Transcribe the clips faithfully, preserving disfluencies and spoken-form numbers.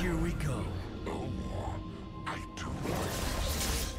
Here we go. No more. I do like this.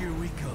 Here we go.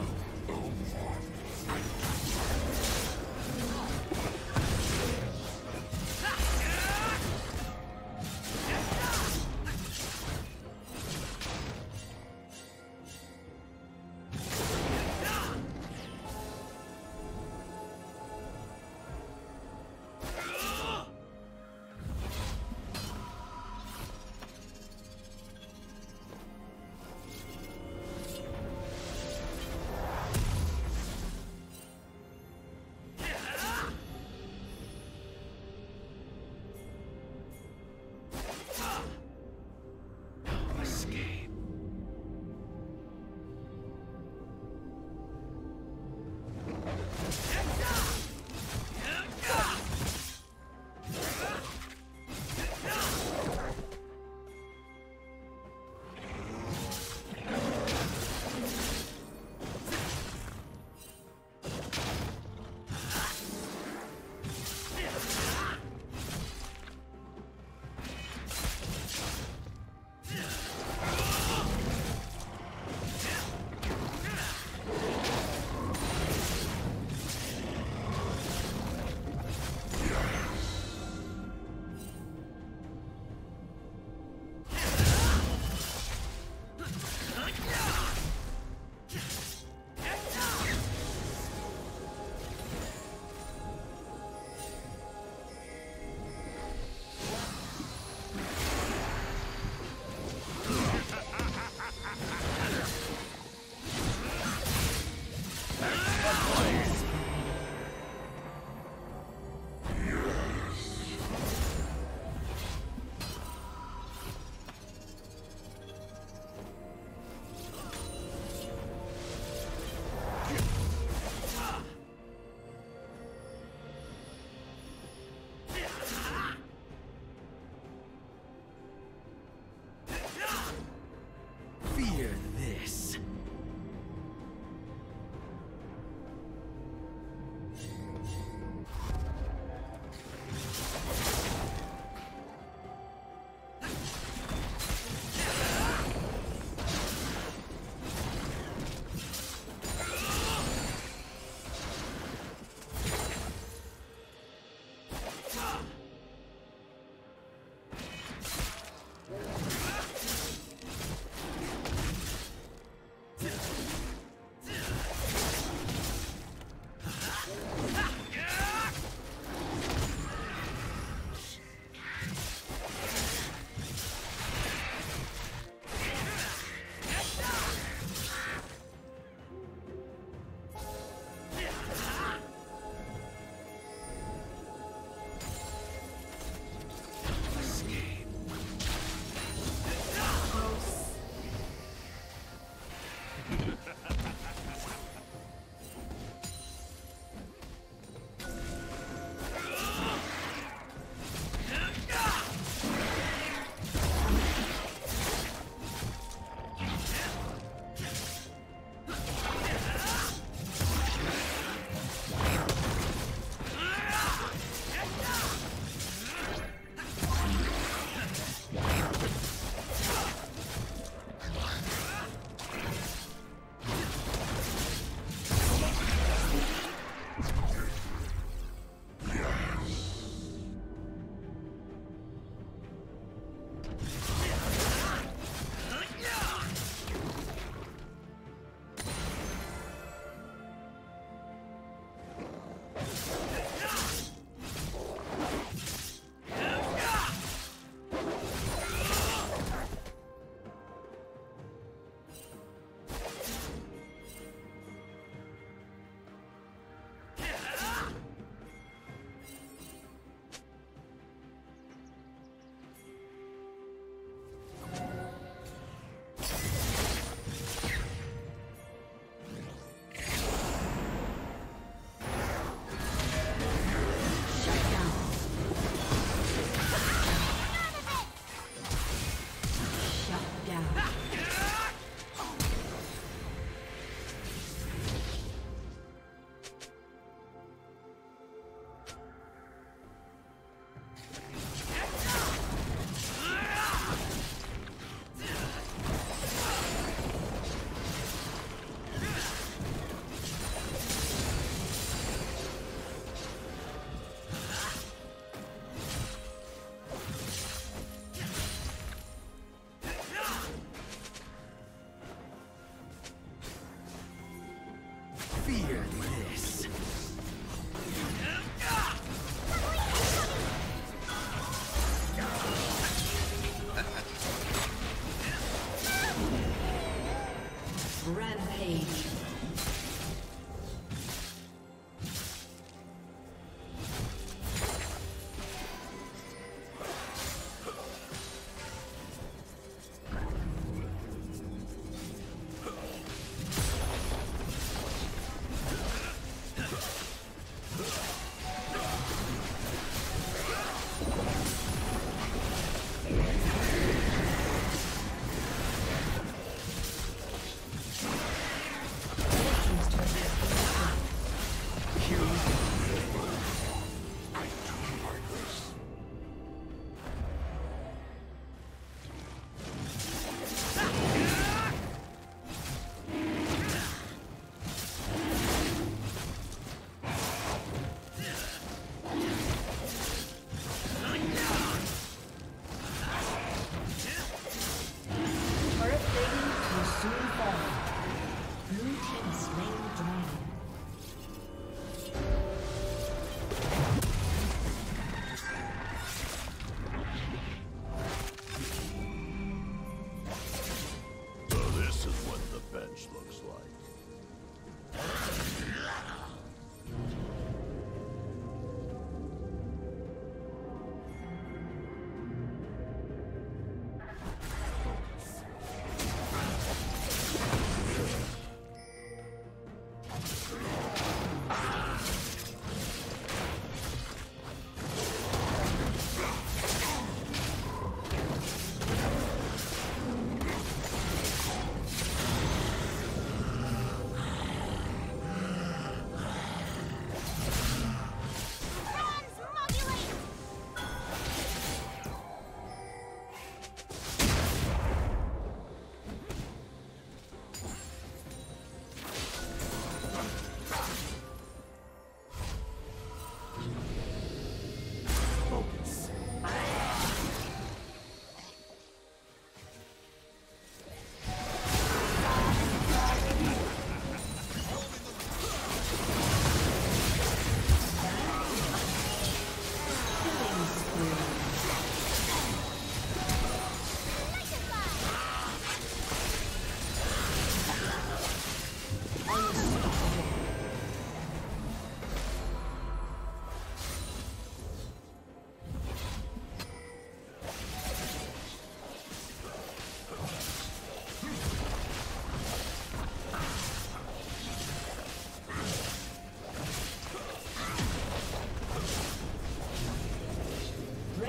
stage.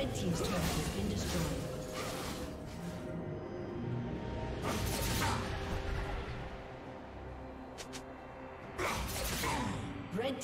Team's turret has been destroyed. Red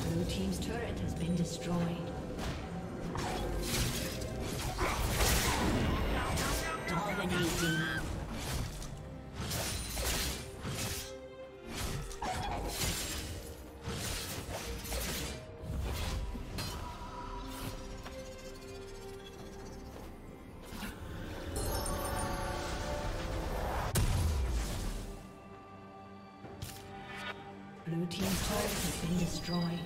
team's turret has been destroyed. Destroyed. Dominating. Blue team's turret has been destroyed.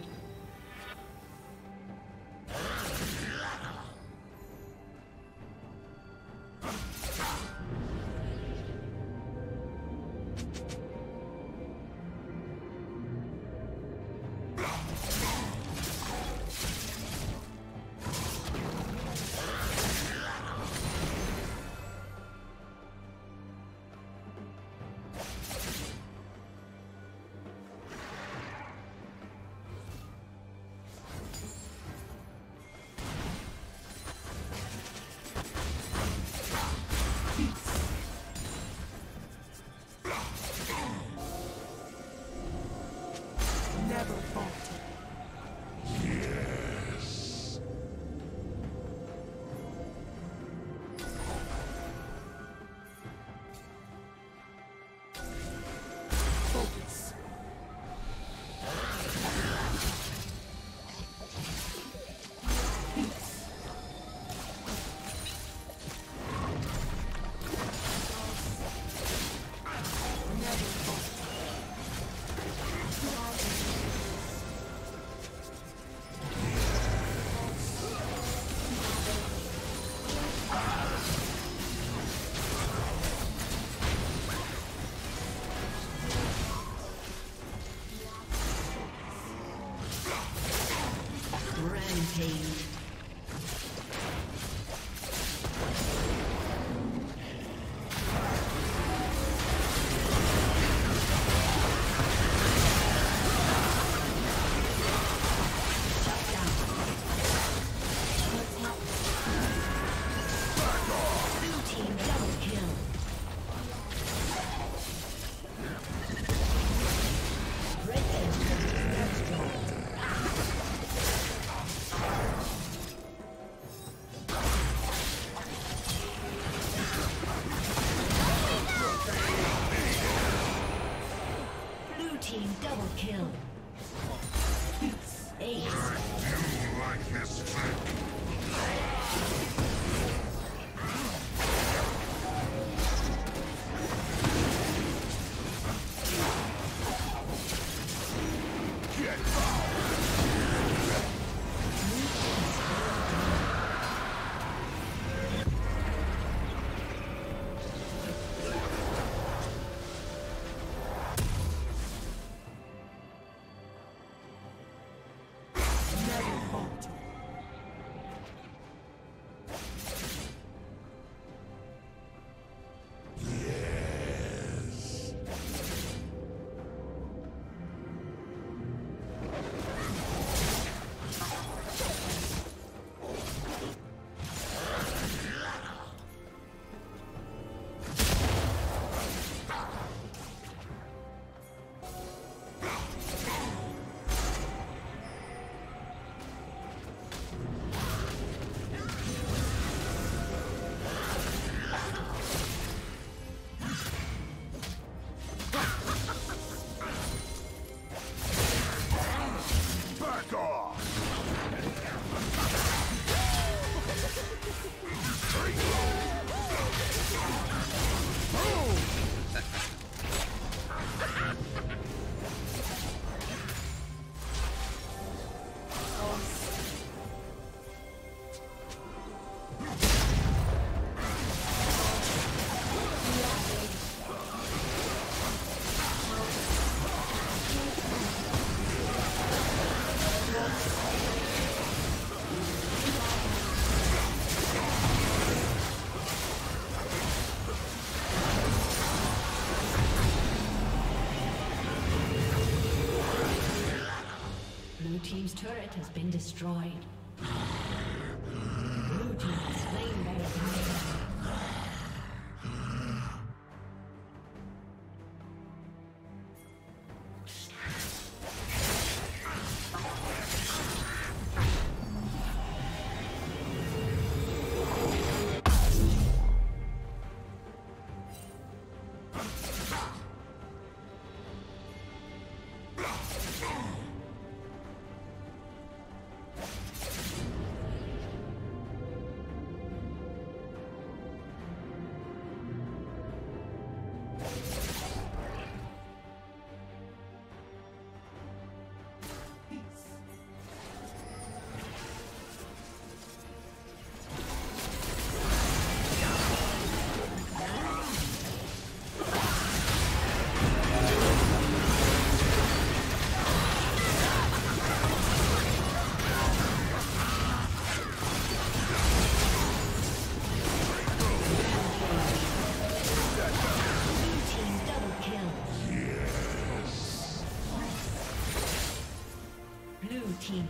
Team's turret has been destroyed. Blue team is slain by the enemy.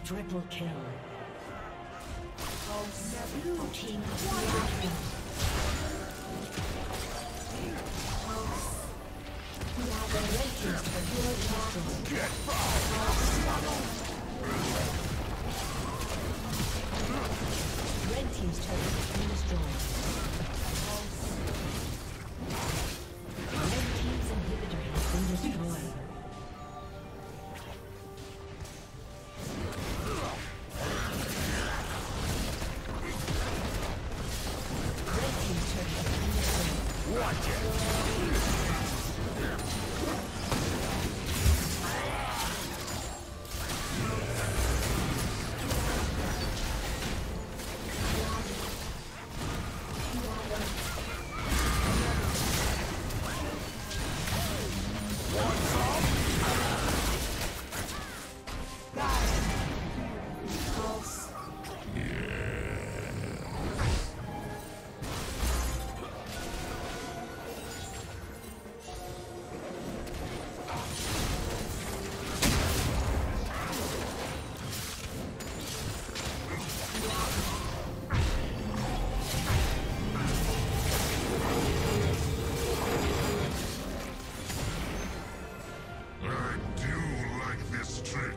Triple kill. Oh, blue team one. We have a rating for your battle. Get back! do like this trick.